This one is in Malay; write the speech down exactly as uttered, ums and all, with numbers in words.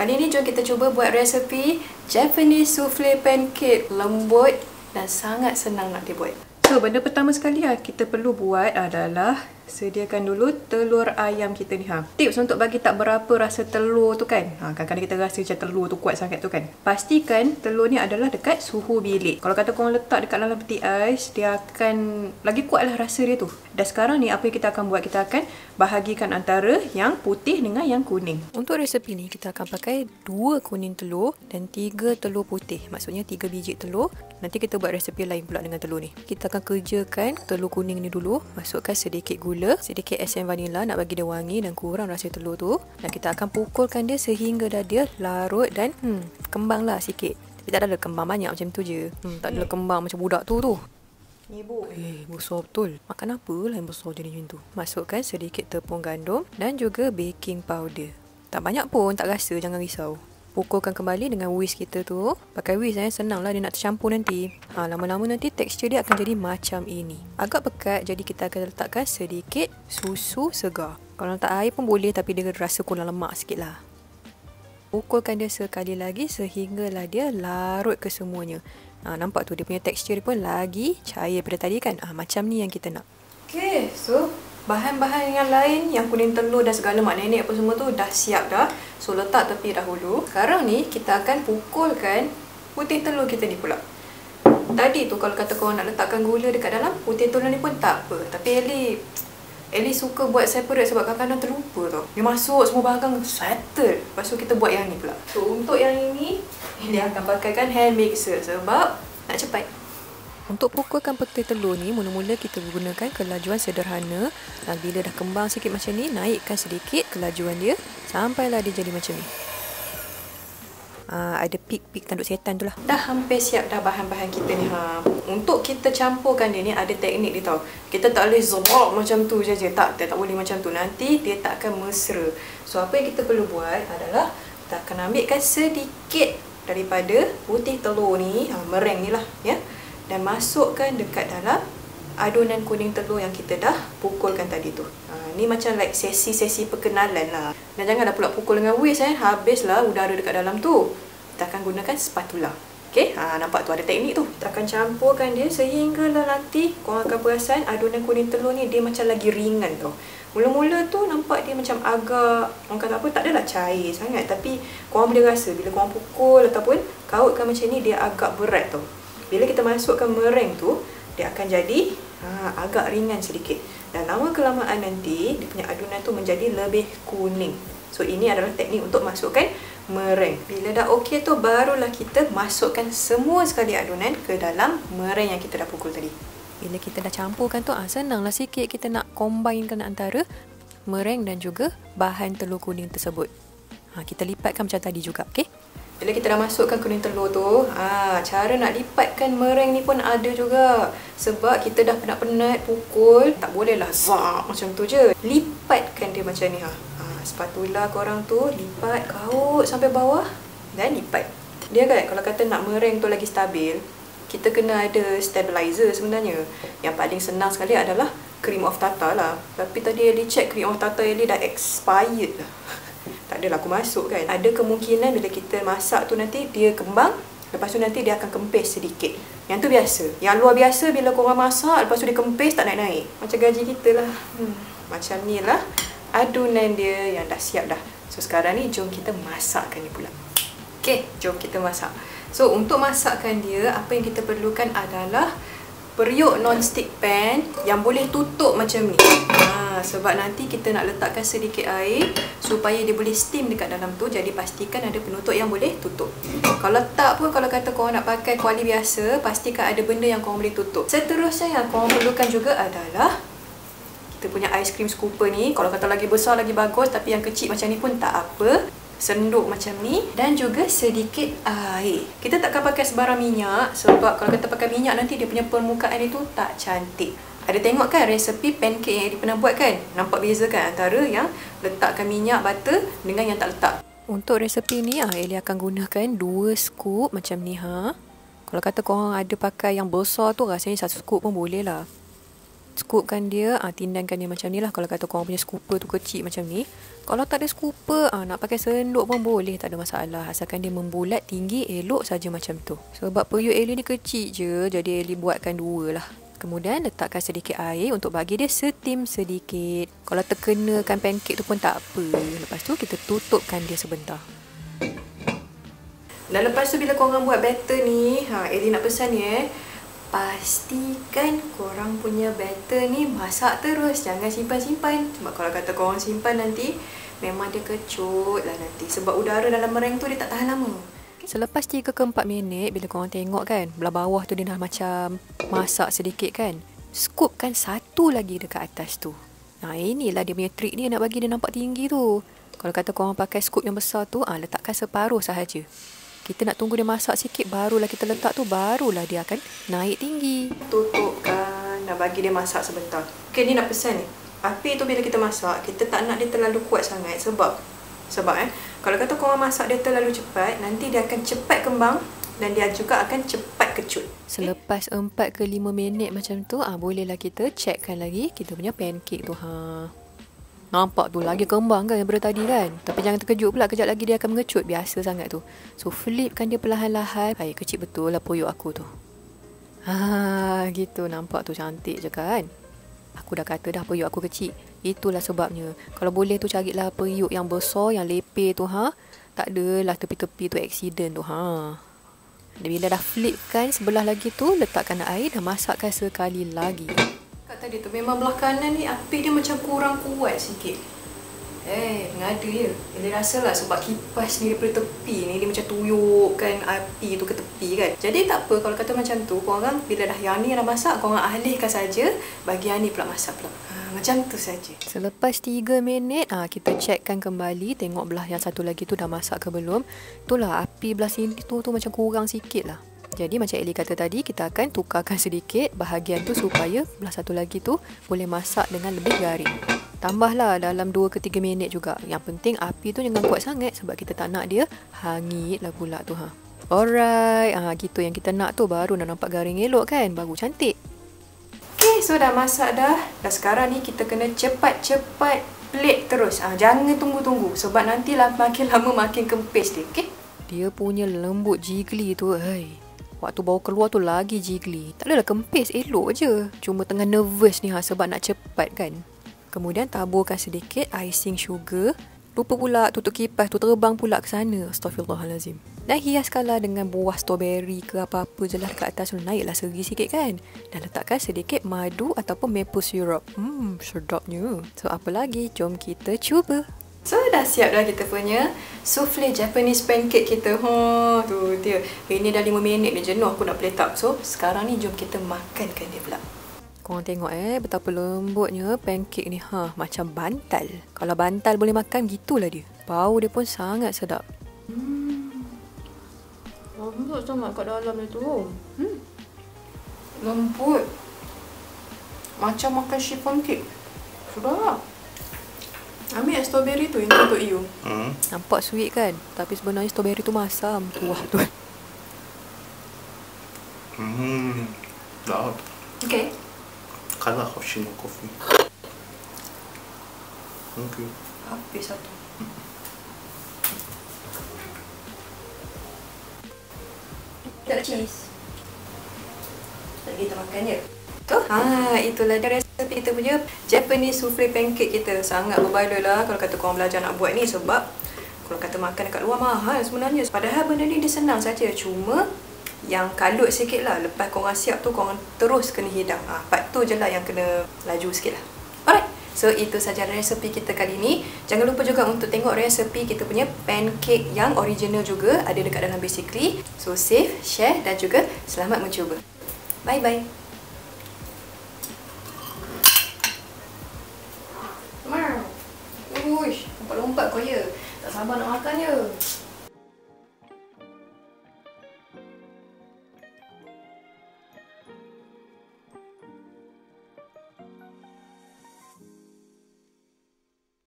Kali ini jom kita cuba buat resepi Japanese Souffle Pancake, lembut dan sangat senang nak dibuat. So, benda pertama sekali yang kita perlu buat adalah sediakan dulu telur ayam kita ni. Ha, tips untuk bagi tak berapa rasa telur tu kan. Ha, kadang-kadang kita rasa macam telur tu kuat sangat tu kan. Pastikan telur ni adalah dekat suhu bilik. Kalau kata korang letak dekat dalam peti ais, dia akan lagi kuatlah rasa dia tu. Dan sekarang ni apa yang kita akan buat, kita akan bahagikan antara yang putih dengan yang kuning. Untuk resepi ni kita akan pakai dua kuning telur dan tiga telur putih. Maksudnya tiga biji telur. Nanti kita buat resepi lain pula dengan telur ni. Kita akan kerjakan telur kuning ni dulu. Masukkan sedikit gula, sedikit esen vanila nak bagi dia wangi dan kurang rasa telur tu. Dan kita akan pukulkan dia sehingga dah dia larut dan hmm, kembang lah sikit. Tapi tak ada kembang banyak, macam tu je. Hmm, tak ada kembang macam budak tu tu. Ibu. Eh, besar betul. Makan apa lah yang besar jadi macam tu. Masukkan sedikit tepung gandum dan juga baking powder. Tak banyak pun, tak rasa, jangan risau. Pukulkan kembali dengan whisk kita tu. Pakai whisk eh, senanglah dia nak tercampur nanti. Ha, lama-lama nanti tekstur dia akan jadi macam ini. Agak pekat, jadi kita akan letakkan sedikit susu segar. Kalau letak air pun boleh, tapi dia rasa kurang lemak sikit lah. Pukulkan dia sekali lagi sehinggalah dia larut ke semuanya. Ha, nampak tu dia punya tekstur dia pun lagi cair daripada tadi kan. Ha, macam ni yang kita nak. Okay, so bahan-bahan yang lain, yang kuning telur dan segala mak nenek apa semua tu dah siap dah. So letak tepi dahulu. Sekarang ni kita akan pukulkan putih telur kita ni pula. Tadi tu kalau kata korang nak letakkan gula dekat dalam putih telur ni pun tak apa. Tapi Ellie, Ellie suka buat separate sebab kadang-kadang terlupa tau. Dia masuk semua bahagian settle. Lepas tu kita buat yang ni pula. So untuk yang ini, Ellie akan pakaikan hand mixer sebab nak cepat. Untuk pukulkan peti telur ni, mula-mula kita gunakan kelajuan sederhana. Dan bila dah kembang sikit macam ni, naikkan sedikit kelajuan dia sampailah dia jadi macam ni. Ha, ada pik-pik tanduk setan tu lah. Dah hampir siap dah bahan-bahan kita ni. Ha, untuk kita campurkan dia ni ada teknik dia tau. Kita tak boleh zobok macam tu je je. Tak, tak boleh macam tu. Nanti dia tak akan mesra. So apa yang kita perlu buat adalah kita akan ambilkan sedikit daripada putih telur ni, ha, mereng ni lah ya. Dan masukkan dekat dalam adunan kuning telur yang kita dah pukulkan tadi tu. Ha, ni macam like sesi-sesi perkenalan lah. Dan janganlah pula pukul dengan whisk eh. Habislah udara dekat dalam tu. Kita akan gunakan spatula. Okay, ha, nampak tu ada teknik tu. Kita akan campurkan dia sehinggalah nanti korang akan perasan adunan kuning telur ni dia macam lagi ringan tau. Mula-mula tu nampak dia macam agak, orang kata apa, tak adalah cair sangat. Tapi korang boleh rasa bila korang pukul ataupun kautkan macam ni dia agak berat tau. Bila kita masukkan mereng tu, dia akan jadi ha, agak ringan sedikit. Dan lama kelamaan nanti, dia punya adunan tu menjadi lebih kuning. So, ini adalah teknik untuk masukkan mereng. Bila dah okey tu, barulah kita masukkan semua sekali adunan ke dalam mereng yang kita dah pukul tadi. Bila kita dah campurkan tu, ha, senanglah sikit kita nak combinekan antara mereng dan juga bahan telur kuning tersebut. Ha, kita lipatkan macam tadi juga, okey? Bila kita dah masukkan kuning telur tu, ha, cara nak lipatkan mereng ni pun ada juga. Sebab kita dah penat-penat pukul, tak bolehlah zap macam tu je. Lipatkan dia macam ni. Ha. Ha, spatula korang tu lipat, kaut sampai bawah dan lipat. Dia kan kalau kata nak mereng tu lagi stabil, kita kena ada stabilizer sebenarnya. Yang paling senang sekali adalah cream of tartar lah. Tapi tadi Ellie check cream of tartar Ellie dah expired lah. Tak adalah aku masuk kan. Ada kemungkinan bila kita masak tu nanti dia kembang. Lepas tu nanti dia akan kempis sedikit. Yang tu biasa. Yang luar biasa bila korang masak, lepas tu dia kempis tak naik-naik. Macam gaji kita lah. Hmm. Macam ni lah adunan dia yang dah siap dah. So sekarang ni jom kita masakkan dia pula. Okay, jom kita masak. So untuk masakkan dia, apa yang kita perlukan adalah periuk non-stick pan yang boleh tutup macam ni. Sebab nanti kita nak letakkan sedikit air supaya dia boleh steam dekat dalam tu. Jadi pastikan ada penutup yang boleh tutup. Kalau tak pun, kalau kata korang nak pakai kuali biasa, pastikan ada benda yang korang boleh tutup. Seterusnya yang korang perlukan juga adalah kita punya ice cream scooper ni. Kalau kata lagi besar lagi bagus, tapi yang kecil macam ni pun tak apa. Senduk macam ni dan juga sedikit air. Kita takkan pakai sebarang minyak sebab kalau kata pakai minyak nanti dia punya permukaan itu tak cantik. Ada tengok kan resepi pancake yang Ellie pernah buat kan? Nampak beza kan antara yang letakkan minyak, butter dengan yang tak letak. Untuk resepi ni, Ellie akan gunakan dua scoop macam ni. Ha. Kalau kata korang ada pakai yang besar tu, rasanya satu scoop pun boleh lah. scoopkan dia, ha, tindangkan dia macam ni lah. Kalau kata korang punya scooper tu kecil macam ni. Kalau tak ada scooper, ha, nak pakai sendok pun boleh, tak ada masalah. Asalkan dia membulat tinggi, elok saja macam tu. Sebab periuk Eli ni kecil je, jadi Eli buatkan dua lah. Kemudian letakkan sedikit air untuk bagi dia steam sedikit. Kalau terkenakan pancake tu pun tak apa. Lepas tu kita tutupkan dia sebentar. Dan lepas tu bila korang buat batter ni, ha, Eli nak pesan ni eh, pastikan korang punya batter ni masak terus. Jangan simpan-simpan. Sebab kalau kata korang simpan nanti, memang dia kecut lah nanti. Sebab udara dalam mereng tu dia tak tahan lama. Selepas tiga ke empat minit, bila korang tengok kan, belah bawah tu dia dah macam masak sedikit kan, scoopkan satu lagi dekat atas tu. Nah inilah dia punya trik dia nak bagi dia nampak tinggi tu. Kalau kata korang pakai scoop yang besar tu, ha, letakkan separuh sahaja. Kita nak tunggu dia masak sikit, barulah kita letak tu, barulah dia akan naik tinggi. Tutupkan, nak bagi dia masak sebentar. Okay, ni nak pesan ni. Api tu bila kita masak, kita tak nak dia terlalu kuat sangat. Sebab, sebab eh, kalau kata korang masak dia terlalu cepat, nanti dia akan cepat kembang dan dia juga akan cepat kecut. Selepas empat ke lima minit macam tu, ah, bolehlah kita checkkan lagi kita punya pancake tu. Ha. Nampak tu lagi kembang kan daripada tadi kan. Tapi jangan terkejut pula, kejap lagi dia akan mengecut. Biasa sangat tu. So flipkan dia perlahan-lahan. Hai, kecil betul lah puyuk aku tu. Haa, gitu nampak tu cantik je kan. Aku dah kata dah puyuk aku kecil. Itulah sebabnya. Kalau boleh tu carilah puyuk yang besar, yang leper tu ha. Tak adalah tepi-tepi tu accident tu ha. Bila dah flipkan sebelah lagi tu, letakkan air dan masakkan sekali lagi. Tadi tu memang belah kanan ni api dia macam kurang kuat sikit. Eh, mengada je. Dia rasa lah sebab kipas ni daripada tepi ni, dia macam tuyupkan api tu ke tepi kan. Jadi tak apa kalau kata macam tu, korang bila dah yang ni dah masak, korang alihkan saja, bagi yang ni pula masak pula. Ha, macam tu saja. Selepas tiga minit, ha, kita checkkan kembali, tengok belah yang satu lagi tu dah masak ke belum. Itulah api belah sini tu, tu macam kurang sikit lah. Jadi macam Eli kata tadi, kita akan tukarkan sedikit bahagian tu supaya belah satu lagi tu boleh masak dengan lebih garing. Tambahlah dalam dua ke tiga minit juga. Yang penting api tu jangan kuat sangat sebab kita tak nak dia hangitlah pula tu ha. Alright, ha, gitu yang kita nak tu, baru nak nampak garing elok kan, baru cantik. Okay, so dah masak dah. Dan sekarang ni kita kena cepat-cepat plate terus. Ha, jangan tunggu-tunggu sebab nanti makin lama makin kempis dia, okay? Dia punya lembut jiggly tu, hai. Waktu bawa keluar tu lagi jiggly. Tak adalah kempis, elok je. Cuma tengah nervous ni ha, sebab nak cepat kan. Kemudian taburkan sedikit icing sugar. Lupa pula tutup kipas tu, terbang pula ke sana. Astaghfirullahalazim. Dan hiaskanlah dengan buah strawberry ke apa-apa je lah kat atas tu. Naiklah segi sikit kan. Dan letakkan sedikit madu ataupun maple syrup. Hmm, sedapnya. So apa lagi? Jom kita cuba. So dah siap dah kita punya souffle Japanese pancake kita. Ha, tu dia. Ini dah lima minit ni jenuh aku nak plate up. So sekarang ni jom kita makankan dia pula. Korang tengok eh betapa lembutnya pancake ni. Ha, macam bantal. Kalau bantal boleh makan, gitulah dia. Bau dia pun sangat sedap. Hmm. Lembut sangat kat dalam dia tu. Hmm. Lembut. Macam makan chiffon cake. Sedap. Ambil strawberry tu yang untuk you. Hmm. Nampak sweet kan? Tapi sebenarnya strawberry tu masam. Wah tu. Hmm. Sedap. Okay. Kalah Hoshino coffee. Thank you. Habis satu. Tak cheese. Tak kita makan je. Tu. Ha, itulah dia resepi kita punya Japanese souffle pancake kita. Sangat berbaloi lah kalau kata korang belajar nak buat ni. Sebab kalau kata makan dekat luar mahal sebenarnya. Padahal benda ni dia senang saja. Cuma yang kalut sikit lah. Lepas korang siap tu, korang terus kena hidang. Ha, part tu je lah yang kena laju sikit lah. Alright, so itu saja resepi kita kali ni. Jangan lupa juga untuk tengok resepi kita punya pancake yang original juga. Ada dekat dalam Basickeli. So save, share dan juga selamat mencuba. Bye-bye. Lompat-lompat kau ya. Tak sabar nak makan je.